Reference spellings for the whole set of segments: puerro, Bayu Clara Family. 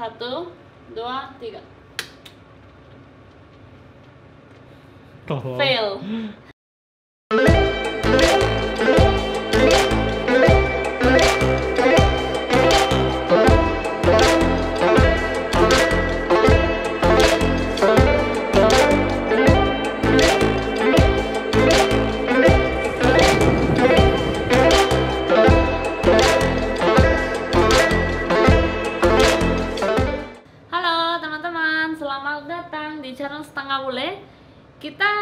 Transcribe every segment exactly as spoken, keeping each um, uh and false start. Satu, dua, tiga. Tolong. Fail. Kita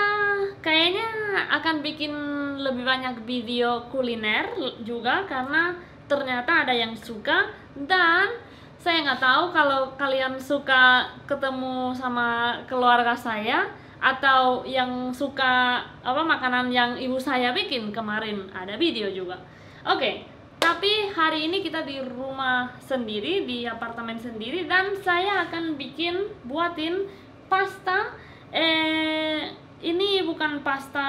kayaknya akan bikin lebih banyak video kuliner juga, karena ternyata ada yang suka. Dan saya nggak tahu kalau kalian suka ketemu sama keluarga saya atau yang suka apa makanan yang ibu saya bikin kemarin, ada video juga. Oke, tapi hari ini kita di rumah sendiri, di apartemen sendiri, dan saya akan bikin buatin pasta. Eh, ini bukan pasta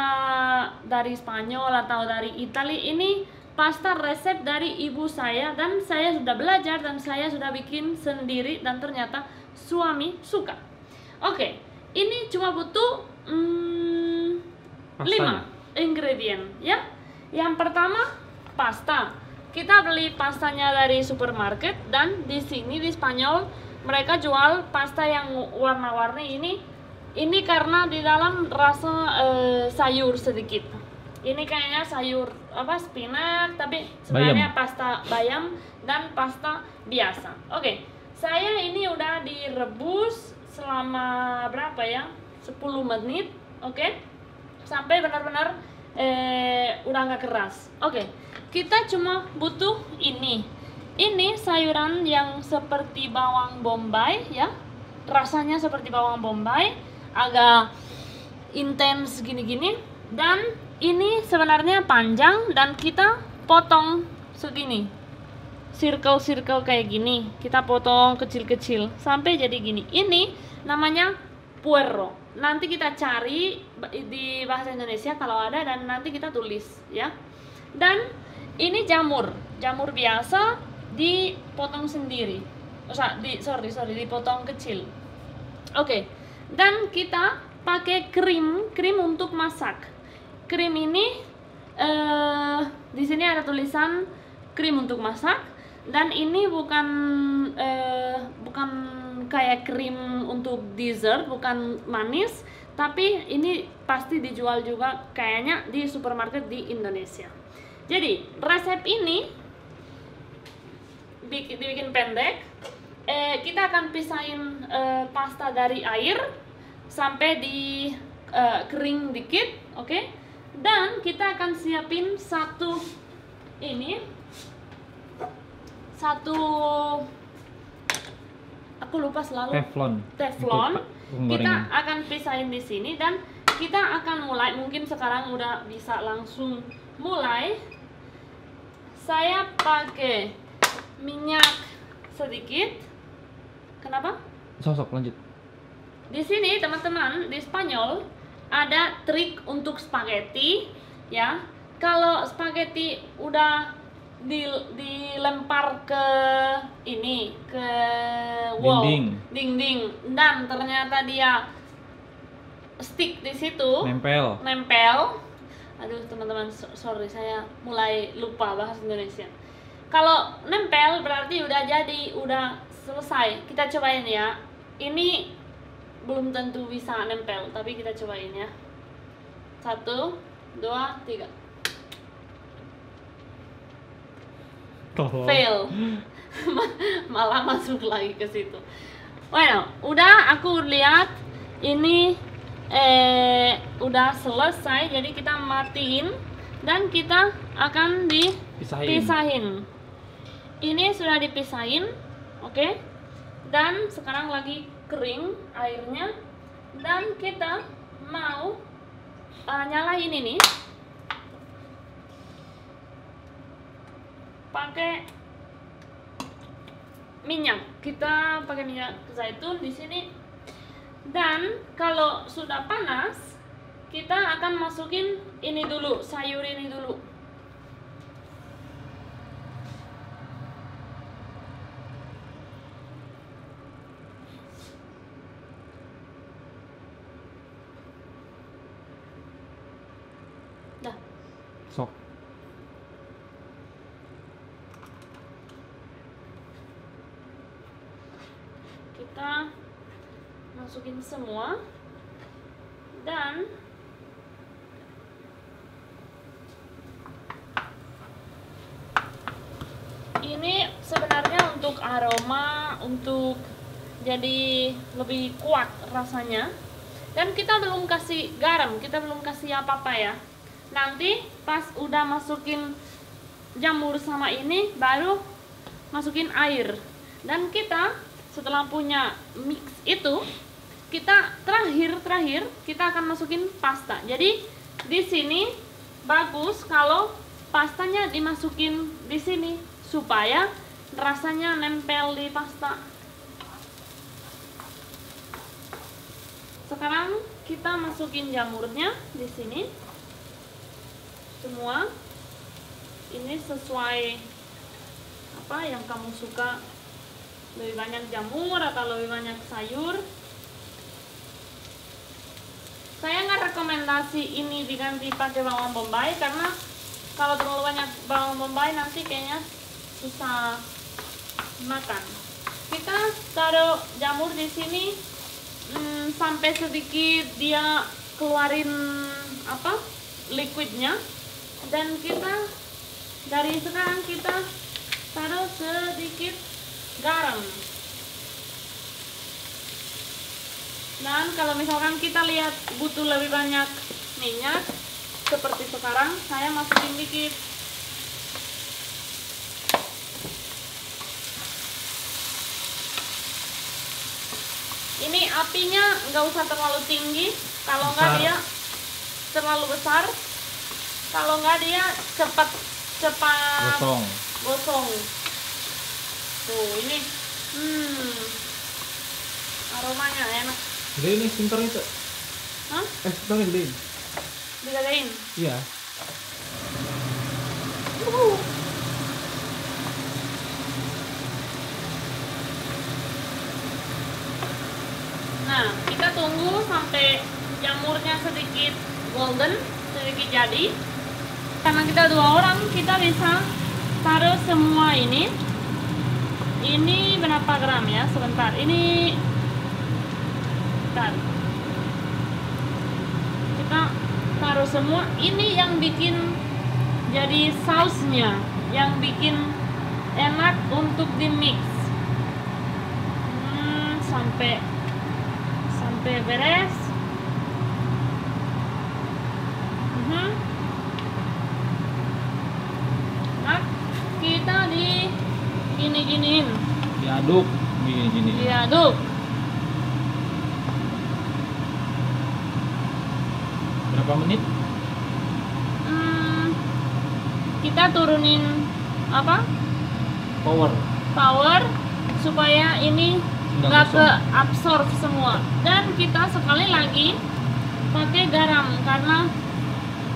dari Spanyol atau dari Italia, ini pasta resep dari ibu saya, dan saya sudah belajar dan saya sudah bikin sendiri, dan ternyata suami suka. Oke, ini cuma butuh hmm, lima ingredient ya. Yang pertama, pasta. Kita beli pastanya dari supermarket, dan di sini di Spanyol mereka jual pasta yang warna-warni ini. Ini karena di dalam rasa uh, sayur sedikit. Ini kayaknya sayur apa spinat, tapi sebenarnya bayam. Pasta bayam dan pasta biasa. Oke, okay. Saya ini udah direbus selama berapa ya? sepuluh menit, oke? Okay? Sampai benar-benar eh, udah nggak keras. Oke, okay. Kita cuma butuh ini. Ini sayuran yang seperti bawang bombay ya. Rasanya seperti bawang bombay, agak intens gini-gini, dan ini sebenarnya panjang dan kita potong segini, circle-circle kayak gini, kita potong kecil-kecil sampai jadi gini. Ini namanya puerro, nanti kita cari di bahasa Indonesia kalau ada, dan nanti kita tulis ya. Dan ini jamur, jamur biasa dipotong sendiri, oh, di, sorry, sorry, dipotong kecil. Oke, okay. Dan kita pakai krim, krim untuk masak. Krim ini eh, di sini ada tulisan krim untuk masak, dan ini bukan eh, bukan kayak krim untuk dessert, bukan manis, tapi ini pasti dijual juga kayaknya di supermarket di Indonesia. Jadi resep ini dibikin pendek. Eh, kita akan pisahin eh, pasta dari air sampai di eh, kering dikit, oke? Okay? Dan kita akan siapin satu ini, satu aku lupa selalu teflon. Teflon. Kita akan pisahin di sini, dan kita akan mulai. Mungkin sekarang udah bisa langsung mulai. Saya pakai minyak sedikit. Kenapa? Sosok lanjut. Di sini teman-teman di Spanyol ada trik untuk spaghetti ya. Kalau spaghetti udah di, dilempar ke ini ke wall, dinding, dan ternyata dia stick di situ, nempel. Nempel. Aduh teman-teman, sorry saya mulai lupa bahasa Indonesia. Kalau nempel berarti udah jadi, udah selesai. Kita cobain ya. Ini belum tentu bisa nempel, tapi kita cobain ya. Satu, dua, tiga. Oh. Fail. Malah masuk lagi ke situ. Well, udah aku lihat ini eh, udah selesai. Jadi kita matiin dan kita akan dipisahin. Pisahin. Ini sudah dipisahin. Oke, okay. Dan sekarang lagi kering airnya, dan kita mau uh, nyalain ini pakai minyak. Kita pakai minyak zaitun di sini, dan kalau sudah panas kita akan masukin ini dulu, sayur ini dulu. kita masukin semua dan ini sebenarnya untuk aroma, untuk jadi lebih kuat rasanya. Dan kita belum kasih garam, kita belum kasih apa-apa ya. Nanti pas udah masukin jamur sama ini baru masukin air. Dan kita setelah punya mix itu, kita terakhir-terakhir kita akan masukin pasta. Jadi di sini bagus kalau pastanya dimasukin di sini supaya rasanya nempel di pasta. Sekarang kita masukin jamurnya di sini. Semua ini sesuai apa yang kamu suka. Lebih banyak jamur atau lebih banyak sayur. Saya nggak rekomendasi ini diganti pakai bawang bombay karena kalau terlalu banyak bawang bombay nanti kayaknya susah makan. Kita taruh jamur di sini hmm, sampai sedikit dia keluarin apa liquidnya, dan kita dari sekarang kita taruh sedikit garam. Dan kalau misalkan kita lihat butuh lebih banyak minyak seperti sekarang, saya masukin dikit. Ini apinya nggak usah terlalu tinggi, kalau nggak dia terlalu besar, kalau nggak dia cepat cepat gosong. gosong. Tuh ini, hmm, aromanya enak. Gede ini pintar itu. Hah? Eh, tangan gede. Digadain? Iya. Uhuh. Nah, kita tunggu sampai jamurnya sedikit golden, sedikit jadi. Karena kita dua orang, kita bisa taruh semua ini. Ini berapa gram ya? Sebentar. Ini bentar. Kita taruh semua. Ini yang bikin jadi sausnya, yang bikin enak untuk di mix. Hmm, sampai sampai beres. Uh-huh. Nah, kita di gini-giniin. Diaduk, gini-gini. Diaduk. Berapa menit? Hmm, kita turunin apa? Power. Power supaya ini nggak ke absorb semua. Dan kita sekali lagi pakai garam karena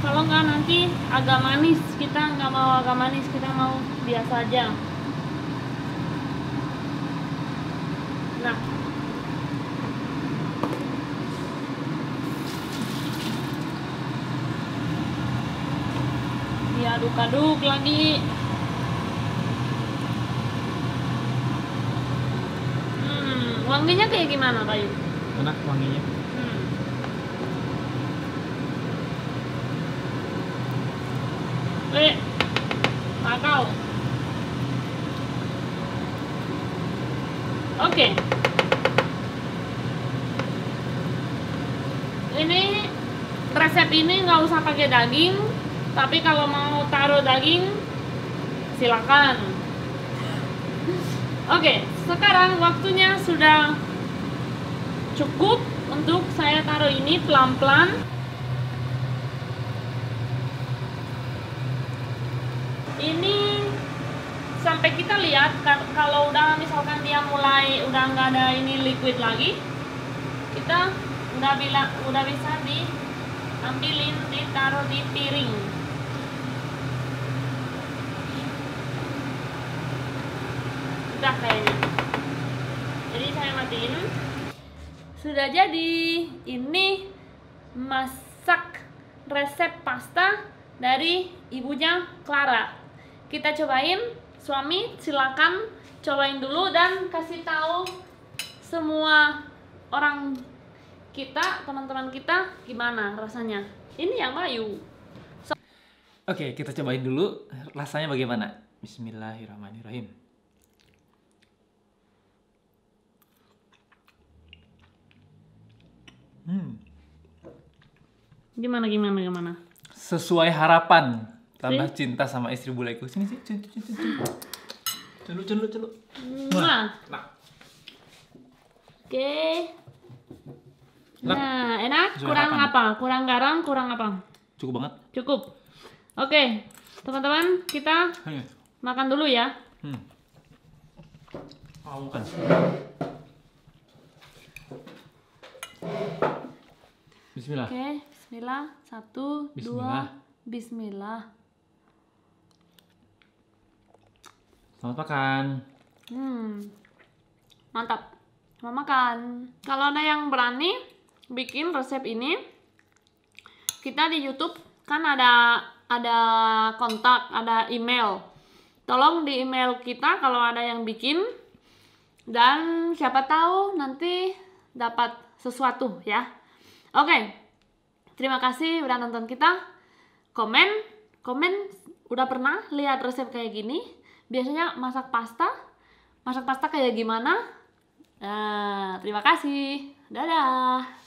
kalau nggak nanti agak manis. Kita nggak mau agak manis, kita mau biasa aja. Nah, diaduk-aduk lagi. Wanginya kayak gimana, Bayu? Enak wanginya. Hmm. Eh, makau. Oke. Ini resep ini nggak usah pakai daging, tapi kalau mau taruh daging, silakan. Oke. Sekarang waktunya sudah cukup untuk saya taruh ini pelan-pelan. Ini sampai kita lihat kalau udah misalkan dia mulai udah nggak ada ini liquid lagi, kita udah bilang udah bisa diambilin, ditaruh di piring. Udah kayaknya. Jadi saya matiin. Sudah jadi. Ini masak resep pasta dari ibunya Clara. Kita cobain. Suami silakan cobain dulu dan kasih tahu semua orang kita, teman-teman kita, gimana rasanya? Ini yang Bayu. So Oke, okay, kita cobain dulu rasanya bagaimana. Bismillahirrahmanirrahim. Hmm. Gimana, gimana, gimana? Sesuai harapan. Tambah si? Cinta sama istri buleku. Sini sih, cun, cun, cun, cun. Celuk, celuk, celuk. Nah. Nah. Oke. Okay. Nah, enak. Sesuai kurang harapan. Apa? Kurang garam, kurang apa? Cukup banget. Cukup. Oke, okay. Teman-teman, kita Hanya. makan dulu ya. Hmm. Oh, bukan. Bismillah. Oke, okay. Bismillah. Satu, Bismillah. dua, Bismillah. Selamat makan. Hmm, mantap. Selamat makan. Kalau ada yang berani bikin resep ini, kita di YouTube kan ada ada kontak, ada email. Tolong di email kita kalau ada yang bikin, dan siapa tahu nanti dapat sesuatu ya. Oke, okay. Terima kasih udah nonton kita. Komen, komen udah pernah lihat resep kayak gini. Biasanya masak pasta, masak pasta kayak gimana? Nah, terima kasih. Dadah.